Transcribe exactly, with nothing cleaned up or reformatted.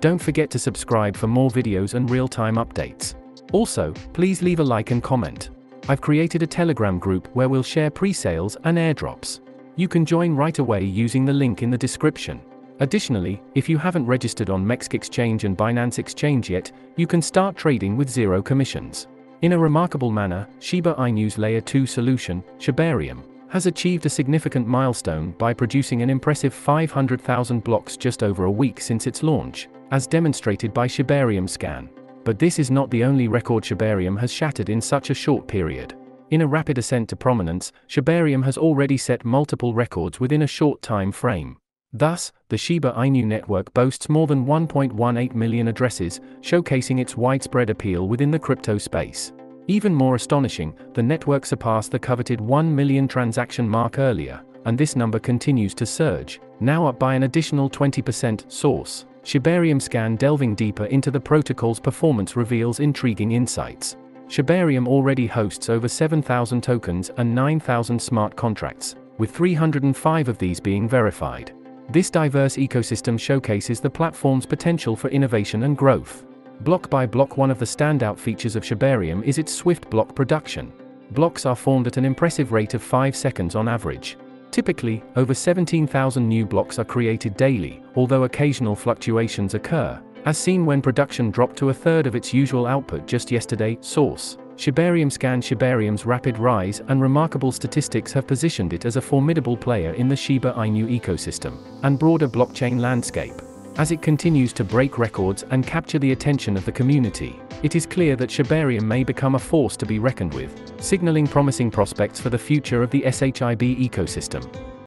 Don't forget to subscribe for more videos and real-time updates. Also, please leave a like and comment. I've created a Telegram group where we'll share pre-sales and airdrops. You can join right away using the link in the description. Additionally, if you haven't registered on M E X C Exchange and Binance Exchange yet, you can start trading with zero commissions. In a remarkable manner, Shiba Inu's Layer two solution, Shibarium, has achieved a significant milestone by producing an impressive five hundred thousand blocks just over a week since its launch, as demonstrated by Shibarium scan. But this is not the only record Shibarium has shattered in such a short period. In a rapid ascent to prominence, Shibarium has already set multiple records within a short time frame. Thus, the Shiba Inu network boasts more than one point one eight million addresses, showcasing its widespread appeal within the crypto space. Even more astonishing, the network surpassed the coveted one million transaction mark earlier, and this number continues to surge, now up by an additional twenty percent. Source: Shibarium scan. Delving deeper into the protocol's performance reveals intriguing insights. Shibarium already hosts over seven thousand tokens and nine thousand smart contracts, with three hundred five of these being verified. This diverse ecosystem showcases the platform's potential for innovation and growth. Block by block. One of the standout features of Shibarium is its swift block production. Blocks are formed at an impressive rate of five seconds on average. Typically, over seventeen thousand new blocks are created daily, although occasional fluctuations occur, as seen when production dropped to a third of its usual output just yesterday. Source: Shibarium scan. Shibarium's rapid rise and remarkable statistics have positioned it as a formidable player in the Shiba Inu ecosystem and broader blockchain landscape. As it continues to break records and capture the attention of the community, it is clear that Shibarium may become a force to be reckoned with, signaling promising prospects for the future of the S H I B ecosystem.